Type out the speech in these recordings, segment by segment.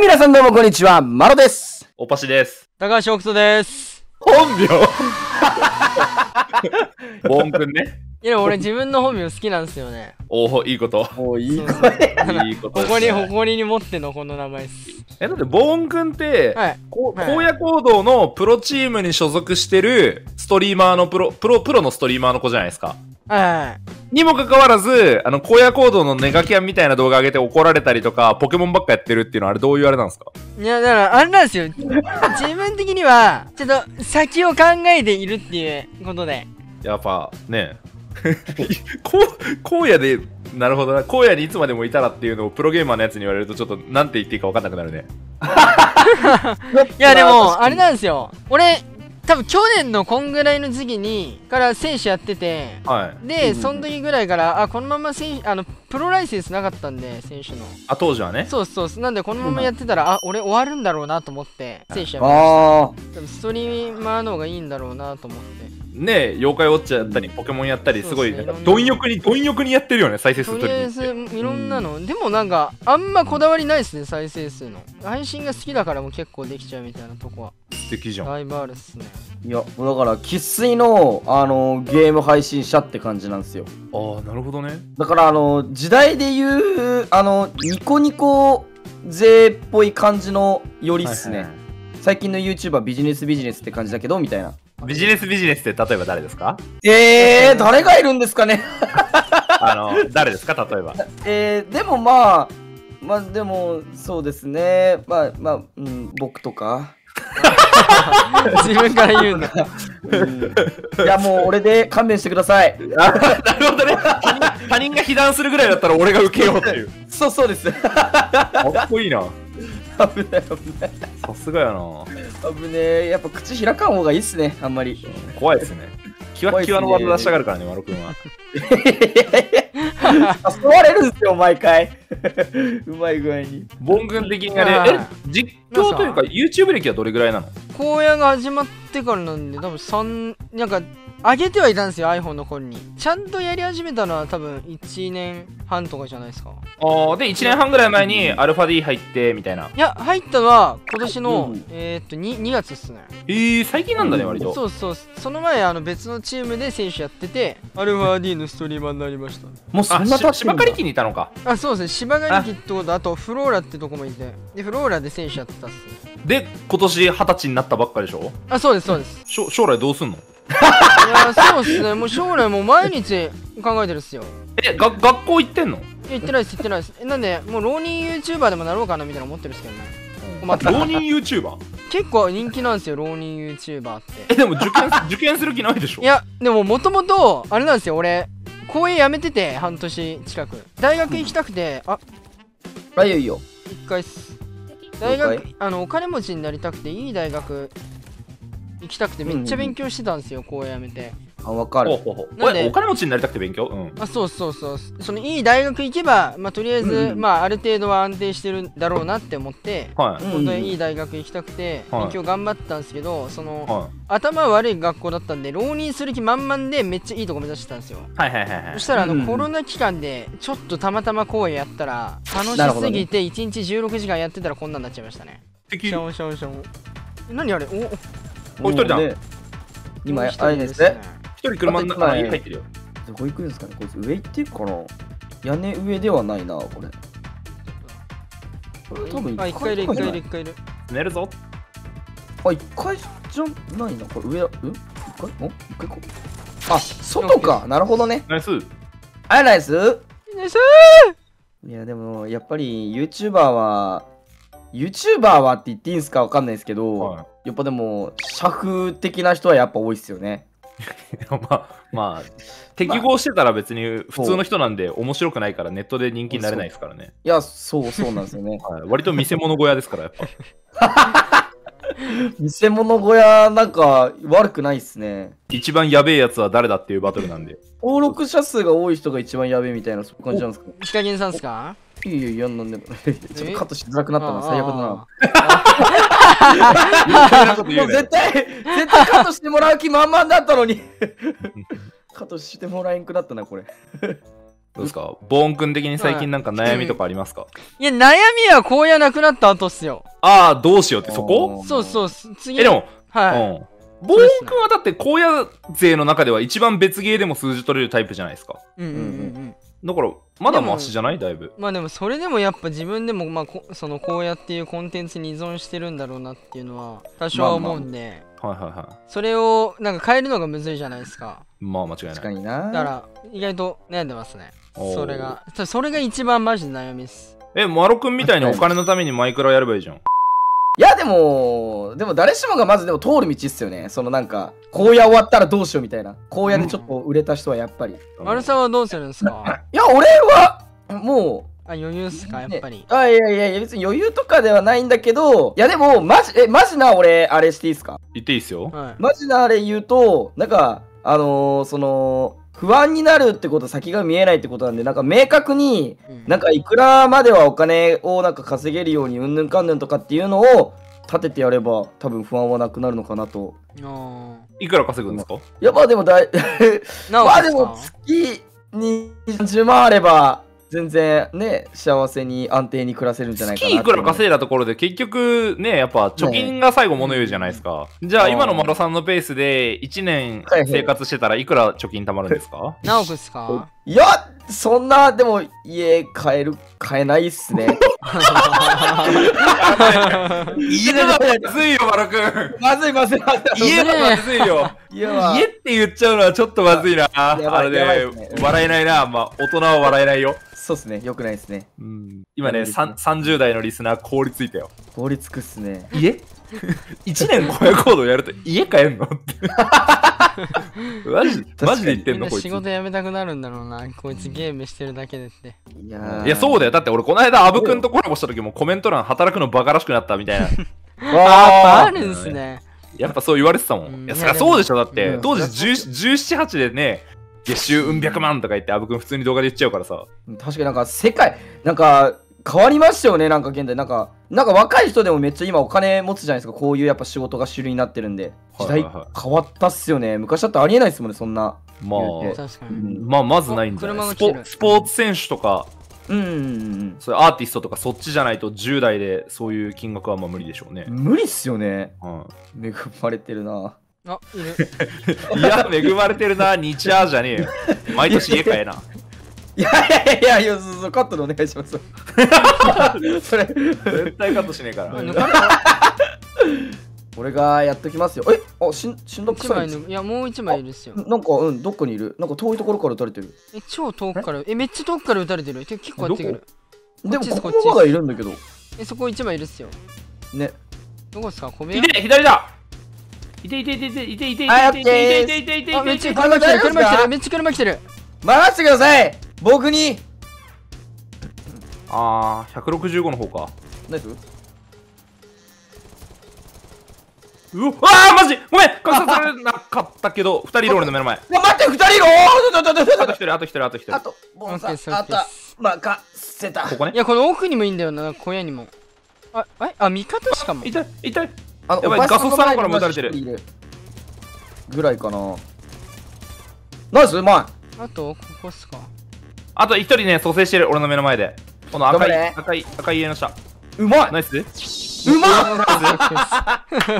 はい、皆さんどうもこんにちは。マロです。おぱしです。高橋奥人です。本名ボンくんね。いや、俺自分の本名好きなんですよね。おお、いいこと。おいいこと。いいこと。誇りに持ってのこの名前です。え、だってボンくんって、荒野行動のプロチームに所属してるストリーマーのプロのストリーマーの子じゃないですか。にもかかわらず、荒野行動のネガキャンみたいな動画上げて怒られたりとか、ポケモンばっかやってるっていうのはあれどういうあれなんですか？いや、だからあれなんですよ。自分的には、ちょっと先を考えているっていうことで。やっぱね、荒野で、なるほどな、荒野にいつまでもいたらっていうのをプロゲーマーのやつに言われるとちょっとなんて言っていいか分かんなくなるね。いや、でも、あれなんですよ。俺、多分去年のこんぐらいの時期にから選手やってて、はい、で、その時ぐらいからこのままプロライセンスなかったんで、選手の当時はね、そうそう、なんでこのままやってたら、俺終わるんだろうなと思って選手やめました。多分ストリーマーの方がいいんだろうなと思ってね。え、妖怪ウォッチやったりポケモンやったり、すごいなんか貪欲にやってるよね、再生数取りに行っていろんなの。でもなんかあんまこだわりないですね、再生数の。配信が好きだからもう結構できちゃうみたいなとこは素敵じゃん。だいぶあるっすね。いや、だから生粋のゲーム配信者って感じなんですよ。ああ、なるほどね。だから時代でいうニコニコ勢っぽい感じのよりっすね。はいはい、最近の YouTuber ビジネスって感じだけどみたいな。ビジネスって例えば誰ですか？誰がいるんですかね。誰ですか例えば。でもまあでもそうですね、まあ、僕とか。自分から言うな。いや、もう俺で勘弁してください。なるほどね。他人が被弾するぐらいだったら俺が受けようっていう。そうです。かっこいいな。危ない危ない、さすがやな。危ねえ、やっぱ口開かん方がいいっすね、あんまり。怖いっすね。キワキワの技出したがるからね、マロ君は。誘われるんですよ、毎回。うまい具合に。ボン君的にあれ、実況というか YouTube 歴はどれぐらいなの？荒野が始まってからなんで、多分3、なんか上げてはいたんですよ、iPhone の頃に。ちゃんとやり始めたのは多分1年半とかじゃないですか。ああ、で、1年半ぐらい前に αD 入ってみたいな。いや、入ったのは今年の、2月っすね。最近なんだね、割と。そうそう、その前別のチームで選手やってて、αD のストリーマーになりました。もうそんな経つんだ。芝刈り機にいたのか。あ、そうですね、芝刈り機ってこと、あとフローラってとこもいて、で、フローラで選手やってたっすね。で、今年20歳になったばっかでしょ？あ、そうですそうです。将来どうすんの？いや、そうっすね、もう将来もう毎日考えてるっすよ。え、学校行ってんの？行ってないっす、行ってないっす。なんで、もう浪人 YouTuber でもなろうかなみたいな思ってるっすけどね。浪人 YouTuber？ 結構人気なんですよ、浪人 YouTuber って。え、でも受験する気ないでしょ？いや、でももともと、あれなんですよ、俺、公演辞めてて、半年近く。大学行きたくて、あ、いいよいいよ。一回っす。大学、お金持ちになりたくて、いい大学行きたくてめっちゃ勉強してたんですよ、荒野やめて。あ、分かる。お金持ちになりたくて勉強、あ、そうそうそう、そのいい大学行けば、まあ、とりあえず、ある程度は安定してるんだろうなって思って、本当にいい大学行きたくて、勉強頑張ったんですけど、その、頭悪い学校だったんで、浪人する気満々で、めっちゃいいとこ目指してたんですよ。そしたら、コロナ期間で、ちょっとたまたま荒野やったら、楽しすぎて、1日16時間やってたら、こんなんなっちゃいましたね。何あれ、お一人だ。今あれですね。一人車の中に入ってるよ。どこ行くんですかね。こいつ上行ってるかな。屋根上ではないな、これ。多分一回いる、一回いる、一回いる。寝るぞ。あ、一回じゃないな、これ上だ。うん？一回こう。あ、外か。なるほどね。ナイス。あ、ナイス。ナイス。いや、でもやっぱりユーチューバーはって言っていいんすかわかんないですけど、やっぱでも社風的な人はやっぱ多いっすよね。まあ適合してたら別に普通の人なんで面白くないから、ネットで人気になれないですからね。いや、そうなんですよね。割と見せ物小屋ですから、やっぱ。見せ物小屋なんか悪くないっすね。一番やべえやつは誰だっていうバトルなんで、登録者数が多い人が一番やべえみたいな、そういう感じなんですか。ヒカゲンさんっすか？いいよ、いや、なんでも。ちょっとカットしづらくなったな、最悪だな。もう絶対カットしてもらう気満々だったのに。カットしてもらえんくなったな、これ。どうですか、ボーン君的に最近なんか悩みとかありますか？いや、悩みは荒野なくなった後っすよ。ああ、どうしようってそこ？そうそう、次。え、でも、はい。ボーン君はだって荒野勢の中では一番別ゲーでも数字取れるタイプじゃないですか。うんうんうんうん。だから、まだマシじゃない？だいぶ。まあでも、それでもやっぱ自分でも、まあ、その荒野っていうコンテンツに依存してるんだろうなっていうのは、多少は思うんで。はいはいはい。それを、なんか変えるのがむずいじゃないですか。まあ間違いない。確かにな。だから、意外と悩んでますね。それが一番マジで悩みっす。え、マロ君みたいにお金のためにマイクラやればいいじゃん。いやでも誰しもがまずでも通る道っすよね。そのなんか荒野終わったらどうしようみたいな。荒野でちょっと売れた人はやっぱり。マルさんはどうするんですか？いや俺はもう。あ、余裕っすかやっぱり。あ、いやいやいや別に余裕とかではないんだけど、いやでもマジな俺あれしていいっすか？言っていいっすよ。マジなあれ言うとなんかその。不安になるってことは先が見えないってことなんで、なんか明確になんかいくらまではお金をなんか稼げるようにうんぬんかんぬんとかっていうのを立ててやれば多分不安はなくなるのかなと。いくら稼ぐんですか？いやまあでもまあでも月に20万あれば全然ね、幸せに安定に暮らせるんじゃないかな。月いくら稼いだところで結局ね、やっぱ貯金が最後物言うじゃないですか。じゃあ今のマロさんのペースで1年生活してたらいくら貯金貯まるんですか？何億っすか？いや、そんな、でも家買えないっすね。家がまずいよ、マロ君。まずい。家がまずいよ。家って言っちゃうのはちょっとまずいな。あれね、笑えないな。まあ、大人は笑えないよ。そうですね、よくないですね。今ね、30代のリスナー凍りついたよ。凍りつくっすね。家 ?1 年こういう行動やると家買えんのって。マジで言ってんのこいつ。仕事辞めたくなるんだろうな、こいつゲームしてるだけでって。いや、そうだよ。だって俺この間、アブくんとコラボした時もコメント欄働くのバカらしくなったみたいな。あるんすね。やっぱそう言われてたもん。いや、そりゃそうでしょ。だって、当時17、18でね、月収100万とか言ってアブくん普通に動画で言っちゃうからさ。確かになんか世界なんか変わりましたよね。なんか現在なんか若い人でもめっちゃ今お金持つじゃないですか。こういうやっぱ仕事が主流になってるんで時代変わったっすよね。昔だってありえないですもんね、そんな。まあまずないんじゃない。スポーツ選手とかそういうアーティストとかそっちじゃないと10代でそういう金額はまあ無理でしょうね。無理っすよね。恵まれてるな。あ、いる。いや、恵まれてるな、日夜じゃねえよ。毎年家買えな。いや、カットでお願いします。それ、絶対カットしねえから。俺がやっときますよ。え、あ、死んだ臭い。いや、もう一枚いるっすよ。なんか、どっかにいる。なんか遠いところから撃たれてる。え、超遠くから、え、めっちゃ遠くから撃たれてる。結構やってくる。でも、ここまだいるんだけど。え、そこ一枚いるっすよ。ね。どこっすか、小部屋。左だ。いて、めっちゃ車来てる、めっちゃ車来てる。回してください僕に。ああ、165の方か。ナイス。うわあ、マジごめん、かさされなかったけど、2人いる俺の目の前。待って、2人いる。あと1人、あと1人。あとボンさん、あと任せた。ここね。いや、この奥にもいいんだよな、小屋にも。あ、味方しかも。痛い。やばい、ガソスタンからも撃たれてるぐらいかな。ナイス、うまい。あと、ここっすか。あと一人ね、蘇生してる、俺の目の前で。この赤い家の下。うまい。ナイス。うまい。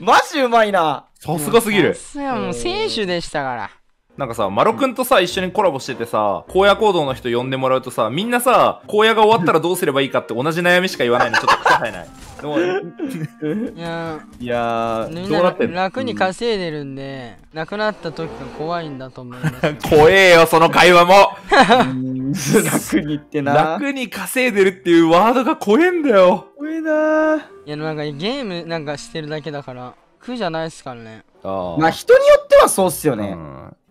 マジうまいな。さすがすぎる。もう選手でしたから。なんかさ、マロくんとさ、一緒にコラボしててさ、荒野行動の人呼んでもらうとさ、みんなさ、荒野が終わったらどうすればいいかって同じ悩みしか言わないの、ちょっと答えない。いや、楽に稼いでるんで、なくなった時が怖いんだと思います。怖えよ、その会話も。楽にってな。楽に稼いでるっていうワードが怖えんだよ。怖えな。いや、なんかゲームなんかしてるだけだから、苦じゃないっすからね。まあ人によってはそうっすよね。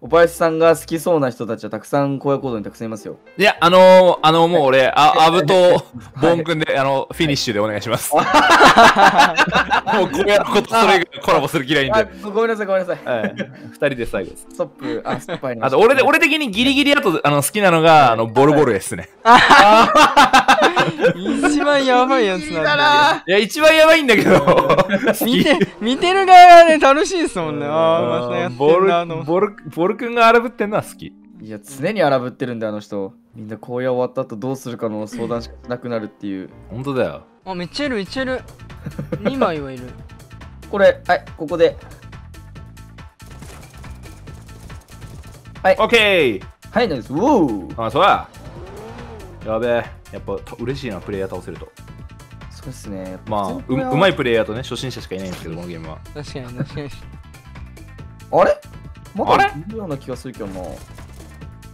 おばやしさんが好きそうな人たちはたくさん荒野行動にたくさんいますよ。いや、もう俺、アブとボン君で、フィニッシュでお願いします。もう荒野のことそれコラボする気ないんで。ごめんなさい。2人で最後です。ストップ。あと、俺的にギリギリあと好きなのが、ボルボルですね。一番やばいやつなんだ。いや、一番やばいんだけど。見てる側がね、楽しいっすもんね。ああ、またやってんな。ボル君が荒ぶってんのは好き。いや、常に荒ぶってるんだ、あの人。みんな荒野終わった後どうするかの相談しなくなるっていう。本当だよ。あ、めっちゃいる、めっちゃいる。2枚はいる。これ、はい、ここで。はい、オッケー。はい、ナイス。ウォー。あ、そうだ。やべえ。やっぱ嬉しいな、プレイヤー倒せると。そうですね。まあ、うまいプレイヤーとね、初心者しかいないんですけど、このゲームは。確かに、確かに。あれまだいるような気がするけどな。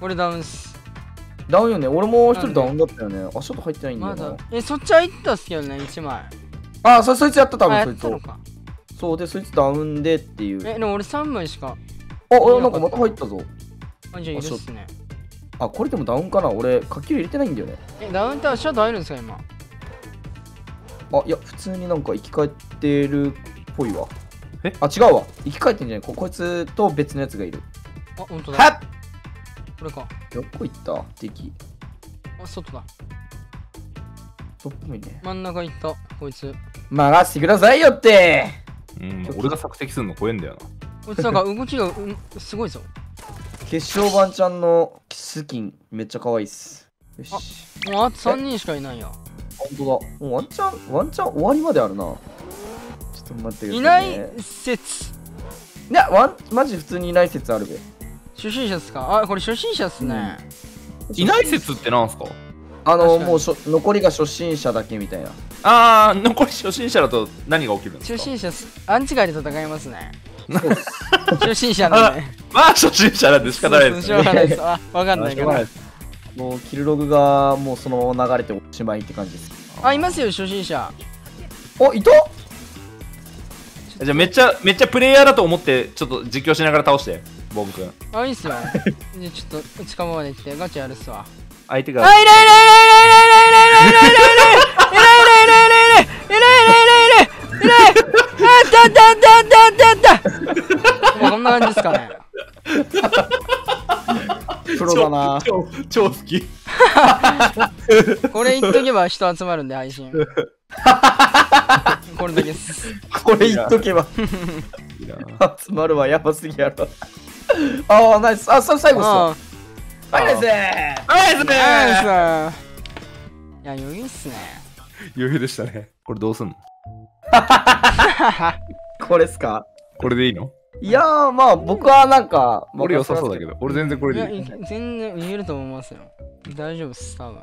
俺ダウンす。ダウンよね。俺も一人ダウンだったよね。足音入ってないんだよな。え、そっち入ったっすけどね、1枚。あ、そいつやった、多分そいつを。そうで、そいつダウンでっていう。え、でも俺3枚しか。あ、なんかまた入ったぞ。あ、じゃあいるっすね。あ、これでもダウンかな。俺、火球入れてないんだよね。え、ダウンって足音入るんですか、今。あ、いや、普通になんか生き返ってるっぽいわ。え、あ、違うわ。生き返ってんじゃない。こいつと別のやつがいる。あ、ほんとだ。はっ、これか。どこ行った敵。あ、外だ。どっぽいね。真ん中行った、こいつ。まがしてくださいよって。うん、俺が索敵するの怖えんだよな。こいつなんか動きがすごいぞ。決勝版ちゃんのスキン、めっちゃ可愛いっす。よし。あ、もうあと3人しかいないや。ほんとだ。もうワンチャン終わりまであるな。ちょっと待ってくださいね。いない説。いや、マジ普通にいない説あるべ。初心者っすか。あ、これ初心者っすね。いない説ってなんすか。もう残りが初心者だけみたいな。ああ、残り初心者だと何が起きるんですか。初心者アンチ外で戦いますね。初心者なんで。まあ初心者なんで仕方ないです。しょうがないです。わかんないけど。もうキルログがもうその流れておしまいって感じです。あ、いますよ初心者。お、いた。じゃあめっちゃプレイヤーだと思ってちょっと実況しながら倒して。ボン君、あ、いいっすよ。じゃちょっと近場まで来てガチやるっすわ。相手が。あ、いらい。こんな感じですかね。プロだな。超好き。これ言っとけば人集まるんで配信。これだけです。これ言っとけば集まるわ、やばすぎやろ。ああ、ナイス。あ、それ最後っすよ。はいですね。はいですね。いや、余裕っすね。余裕でしたね。これどうすんの。これっすか。これでいいの。いやー、まあ僕はなんか俺良さそうだけど、俺全然これでいい。全然言えると思いますよ。大丈夫っす、多分。